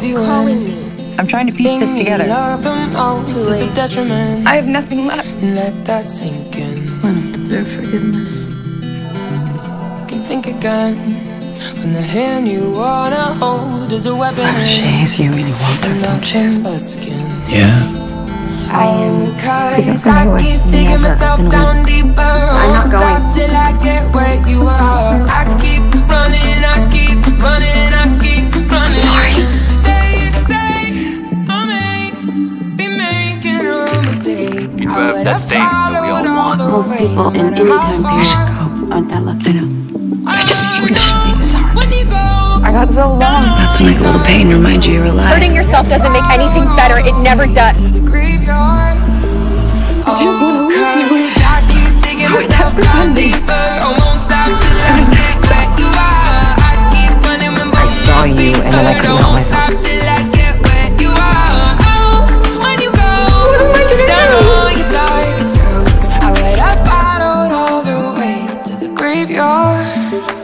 Stop calling me. I'm trying to piece this together. It's too late. I have nothing left. Let that sink in. I don't deserve forgiveness. You can think again. When the hand you wanna hold is a weapon. I wish you really want her, don't you? Yeah. Please don't go away. I'm never gonna leave. I'm not going. Till I get where you are. I keep running, I keep running, I keep running. Sorry. They say I may be making a mistake. You have that thing that we all want. Most people in any time period should go aren't that lucky. I know. I just shouldn't be this hard. I got so lost. Just have to make a little pain remind you you're alive. Hurting yourself doesn't make anything better. It never does. I don't want to lose you. So I have pretending. I saw you and then I couldn't help myself. What am I gonna do? I went up, I don't all the way to the graveyard.